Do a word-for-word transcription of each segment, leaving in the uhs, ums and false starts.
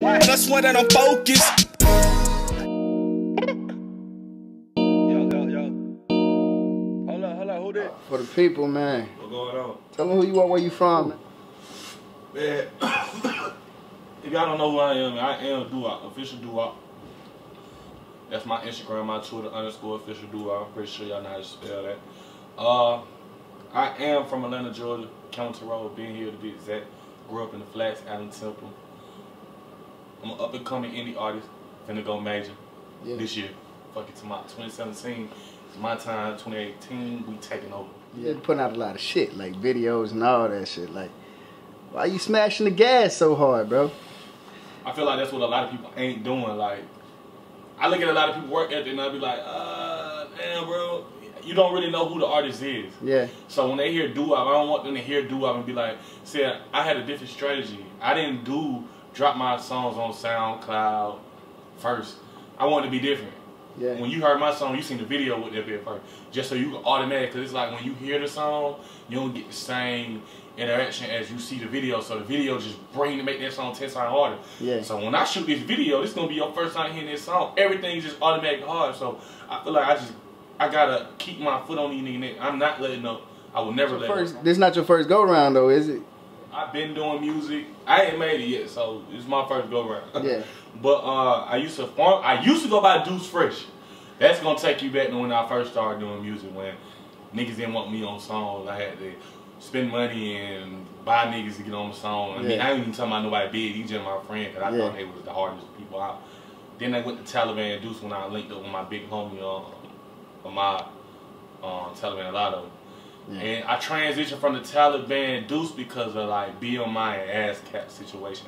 But I swear that I'm focused. Yo, yo, yo. Hold up, hold up, who that? For the people, man. What's going on? Tell them who you are, where you from, man. Man. If y'all don't know who I am, I am Duwop, official Duwop. That's my Instagram, my Twitter, underscore official Duwop. I'm pretty sure y'all know how to spell that. Uh, I am from Atlanta, Georgia, County Road, being here to be exact. Grew up in the Flats, Allen Temple. I'm an up-and-coming indie artist, finna go major yeah. this year. Fuck it, to my twenty seventeen, it's my time. twenty eighteen, we taking over. You're putting out a lot of shit, like videos and all that shit. Like, why you smashing the gas so hard, bro? I feel like that's what a lot of people ain't doing. Like, I look at a lot of people work ethic and I be like, uh, damn, bro, you don't really know who the artist is. Yeah. So when they hear Duwop, I don't want them to hear Duwop and be like, see, I, I had a different strategy. I didn't do drop my songs on SoundCloud first. I wanted to be different. Yeah. When you heard my song, you seen the video with that bit first, just so you can automatic. Cause it's like when you hear the song, you don't get the same interaction as you see the video. So the video just bring to make that song ten times harder. Yeah. So when I shoot this video, this is gonna be your first time hearing this song. Everything's just automatic hard. So I feel like I just I gotta keep my foot on these niggas' neck. I'm not letting up. I will never let up. This is not your first go round though, is it? I've been doing music. I ain't made it yet, so it's my first go round. Yeah. But uh, I used to farm. I used to go by Deuce Fresh. That's gonna take you back to when I first started doing music. When niggas didn't want me on songs, I had to spend money and buy niggas to get on the song. I yeah. mean, I ain't even talking about nobody big. These just my friend, cause I yeah. thought they was the hardest people out. Then I went to Taliban Deuce when I linked up with my big homie, uh, Ahmad, uh, Taliban a lot of them. Yeah. And I transitioned from the Taliban Deuce because of like B M I and ass cap situation.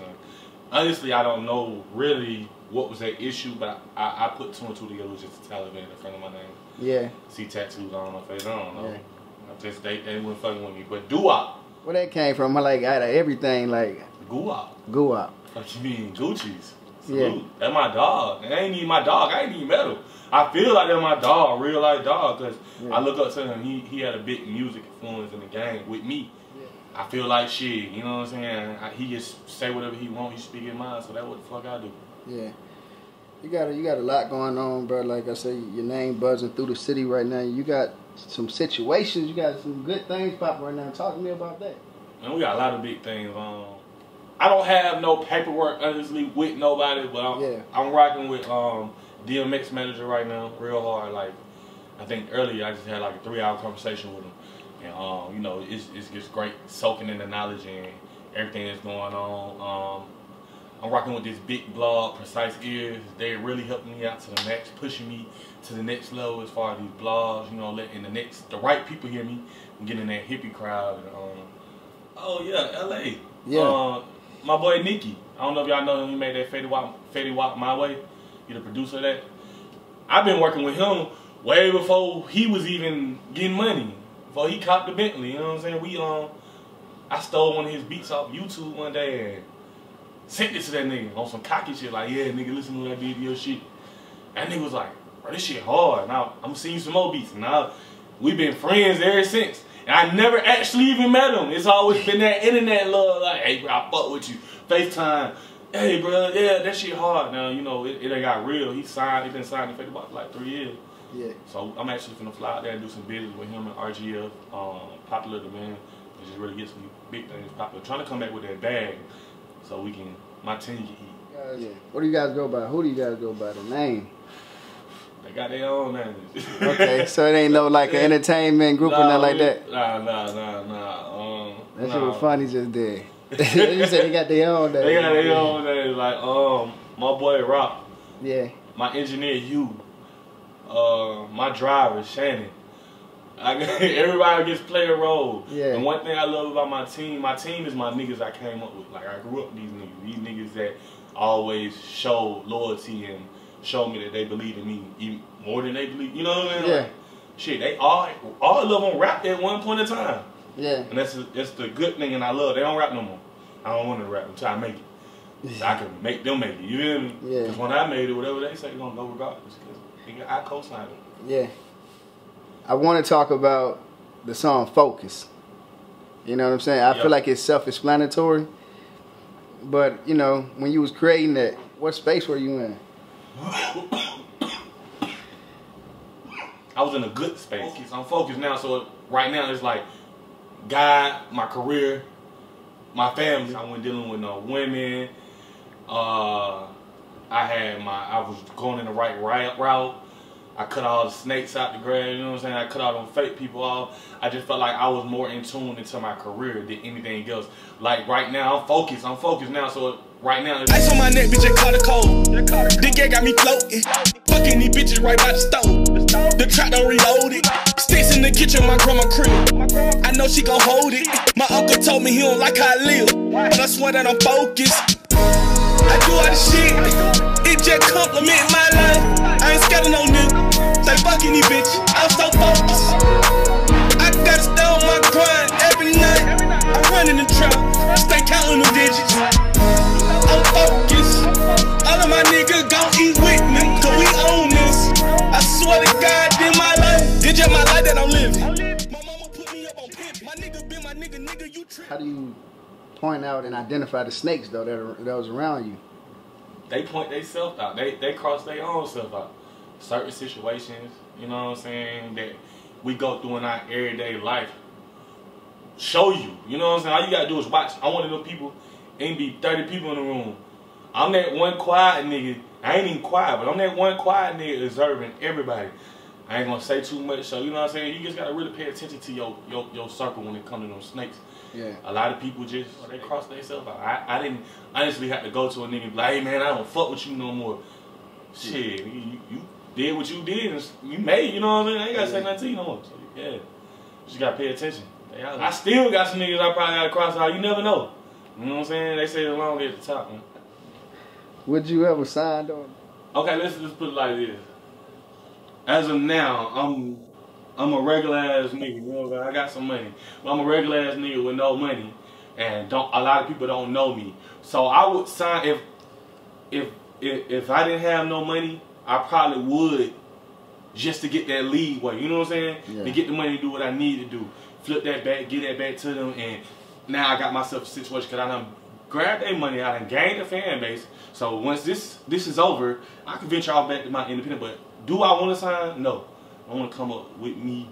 Honestly, I don't know really what was that issue, but I, I, I put two and two together with just the Taliban in front of my name. Yeah. See tattoos on my face. I don't know. Yeah. I just they they wouldn't fucking with me. But Duwop. Where that came from? I like out of everything like Guwop. Guwop. What you mean Gucci's? Salute. Yeah. That's my dog. That ain't even my dog. I ain't even metal. I feel like that's my dog, real life dog, because yeah. I look up to him. He, he had a big music influence in the game with me. Yeah. I feel like shit, you know what I'm saying? I, he just say whatever he want, he speak his mind, so that's what the fuck I do. Yeah. You got a, you got a lot going on, bro. Like I said, your name buzzing through the city right now. You got some situations. You got some good things popping right now. Talk to me about that. And we got a lot of big things on. Um, I don't have no paperwork, honestly, with nobody, but I'm, yeah. I'm rocking with um, D M X manager right now, real hard. Like, I think earlier I just had like a three-hour conversation with him. And, um, you know, it's, it's just great soaking in the knowledge and everything that's going on. Um, I'm rocking with this big blog, Precise Ears. They really helping me out to the next, pushing me to the next level as far as these blogs, you know, letting the next, the right people hear me and getting that hippie crowd. And, um, oh, yeah, L A. Yeah. Um, My boy Nikki, I don't know if y'all know him, he made that Fetty Wap, Fetty Wap My Way. He the producer of that. I've been working with him way before he was even getting money. Before he copped the Bentley, you know what I'm saying? We um, I stole one of his beats off YouTube one day and sent it to that nigga on some cocky shit. Like, yeah, nigga, listen to what I did to your shit. That nigga was like, bro, this shit hard. And I, I'm gonna send you some more beats. And now we've been friends ever since. And I never actually even met him. It's always been that internet love. Like, hey, bro, I fuck with you. FaceTime. Hey, bro, yeah, that shit hard. Now, you know, it, it ain't got real. He signed, he been signed to Facebook for like three years. Yeah. So I'm actually finna fly out there and do some business with him and R G F. Um, Popular Demand. And just really get some big things popular. Trying to come back with that bag so we can, my team can eat. Guys, yeah. What do you guys go by? Who do you guys go by? The name? They got their own names. Okay, so it ain't no like an entertainment group nah, or nothing like that? Nah, nah, nah, nah. Um, that nah. shit was funny just did. You said they got their own names. They got their own names. Like, um, my boy Rock. Yeah. My engineer, Hugh. Uh, my driver, Shannon. I, everybody gets play a role. Yeah. And one thing I love about my team, my team is my niggas I came up with. Like, I grew up with these niggas. These niggas that always show loyalty and show me that they believe in me even more than they believe. You know what I mean? Yeah. Like, shit, they all, all of them rap at one point in time. Yeah. And that's a, that's the good thing, and I love. They don't rap no more. I don't want to rap until I make it. So I can make them make it. You feel me? Yeah. Because when I made it, whatever they say, they're gonna know regardless. Because I co-signed it. Yeah. I want to talk about the song "Focus." You know what I'm saying? I yep. feel like it's self-explanatory. But, you know, when you was creating that, what space were you in? I was in a good space. I'm focused now, so right now it's like God, my career, my family. I wasn't dealing with no women. Uh, I had my, I was going in the right route. I cut all the snakes out the grass, you know what I'm saying? I cut all them fake people off. I just felt like I was more in tune into my career than anything else. Like right now, I'm focused. I'm focused now, so right now. Ice on my neck, bitch, I caught a cold. Dick yeah got me floating. Fucking these bitches right by the stove. The trap don't reload it. Sticks in the kitchen, my grandma crib. I know she gon' hold it. My uncle told me he don't like how I live. But I swear that I'm focused. I do all this shit, it just compliment my life. I ain't scared of no nigga, say fuck any bitch, I'm so focused. I got to stay on my grind every night. I'm running the trap, stay counting the digits. I'm focused, all of my niggas gon' eat with me, cause we own this. I swear to God, in my life, it's just my life that I'm living. My mama put me up on pimp, my nigga been my nigga, nigga, you trip. How do you point out and identify the snakes though that are, that was around you? They point themselves out. They they cross their own self out. Certain situations, you know what I'm saying, that we go through in our everyday life. Show you, you know what I'm saying. All you gotta do is watch. I want to know people. Ain't be thirty people in the room. I'm that one quiet nigga. I ain't even quiet, but I'm that one quiet nigga observing everybody. I ain't gonna say too much, so you know what I'm saying. You just gotta really pay attention to your your, your circle when it comes to them snakes. Yeah. A lot of people just they cross themselves out. I, I didn't honestly have to go to a nigga and be like, hey man, I don't fuck with you no more. Shit, yeah. you, you did what you did and you made. You know what I'm saying. I ain't gotta yeah. say nothing to you no more. So, yeah, you just gotta pay attention. I still got some niggas I probably gotta cross out. You never know. You know what I'm saying? They say the long way at the top. Man. Would you ever sign on? Okay, let's just put it like this. As of now, I'm I'm a regular ass nigga. You know, I got some money, but I'm a regular ass nigga with no money, and don't a lot of people don't know me. So I would sign if if if, if I didn't have no money, I probably would just to get that leeway. You know what I'm saying? Yeah. To get the money to do what I need to do, flip that back, get that back to them, and now I got myself a situation because I done grabbed their money, I done gained a fan base. So once this this is over, I can venture off back to my independent, but. Do I want to sign? No. I want to come up with me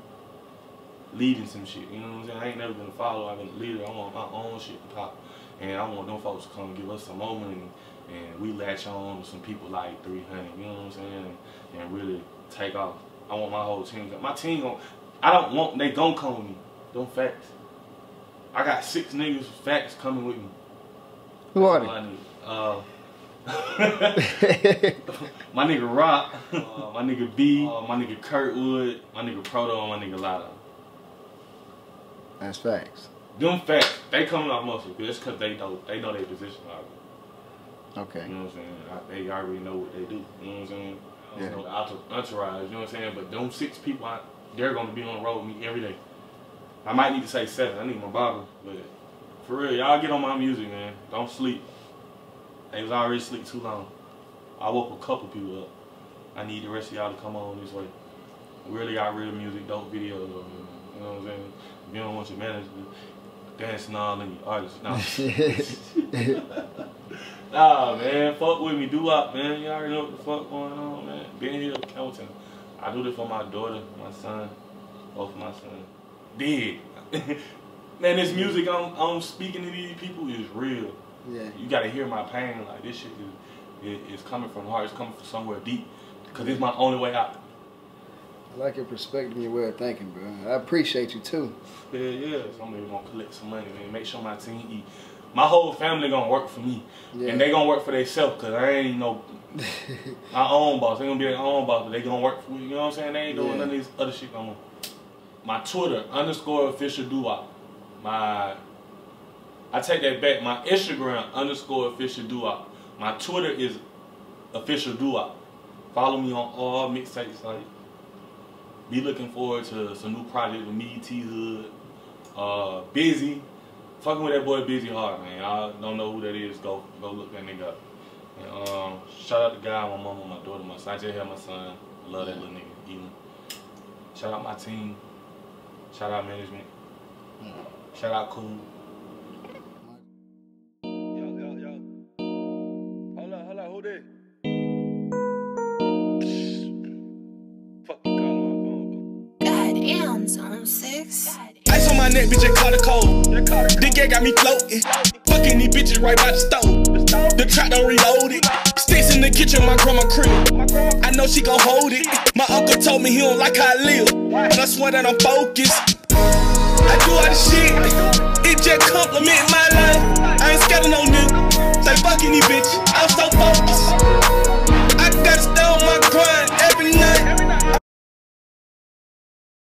leading some shit. You know what I'm saying? I ain't never been a follower. I've been a leader. I want my own shit to pop. And I want them folks to come and give us a moment and, and we latch on to some people like three hundred. You know what I'm saying? And, and really take off. I want my whole team. My team, gonna, I don't want, they gonna come with me. Them facts. I got six niggas facts coming with me. Who are they? Uh, my nigga Rock, uh, my nigga B, uh, my nigga Kurtwood, my nigga Proto, and my nigga Lotto. That's facts. Them facts, they coming out mostly because that's because they know they know their position already. Okay. You know what I'm saying? I, they already know what they do. You know what I'm saying? I don't yeah. know the entourage. You know what I'm saying? But them six people, I, they're gonna be on the road with me every day. I might need to say seven. I need my barber, but for real, y'all get on my music, man. Don't sleep. They was already asleep too long. I woke a couple people up. I need the rest of y'all to come on this way. We really got real music, dope videos. You know what I'm saying? If you don't want your manager dancing all in your artists. Nah. Nah, man. Fuck with me. Duwop, man. Y'all already know what the fuck going on, man. Been here counting. I do this for my daughter, my son, both my son. Did. Man, this music I'm, I'm speaking to these people is real. Yeah. You gotta hear my pain. Like this shit is, is, is coming from the heart. It's coming from somewhere deep. Cause it's my only way out. I like your perspective and your way of thinking, bro. I appreciate you too. Yeah, yeah. So I'm gonna collect some money, man. Make sure my team eat. My whole family gonna work for me, yeah. And they gonna work for themselves. Cause I ain't no my own boss. They gonna be their own boss, but they gonna work for me. You know what I'm saying? They ain't doing yeah. none of this other shit no more. My Twitter underscore official Duwop. My I take that back. My Instagram underscore official Duwop. My Twitter is official Duwop. Follow me on all mixtapes. Like, be looking forward to some new project with me, T Hood, uh, Busy. Fucking with that boy Busy Hard, man. I don't know who that is. Go, go look that nigga up. And, um, shout out to God, my mama, my daughter, my son. I just had my son. Love that little nigga. Eat him. Shout out my team. Shout out management. Shout out Kool. Yo, yo, yo. Hold it. Fuck the call on my phone. Goddamn, Zone Six. Ice on my neck, bitch, I caught a cold. Dick, I got me floating. Fucking these bitches right by the stove. The trap don't reload it. Sticks in the kitchen, my grandma crib. I know she gon' hold it. My uncle told me he don't like how I live, but I swear that I'm focused. I do all the shit, it just compliment my life. I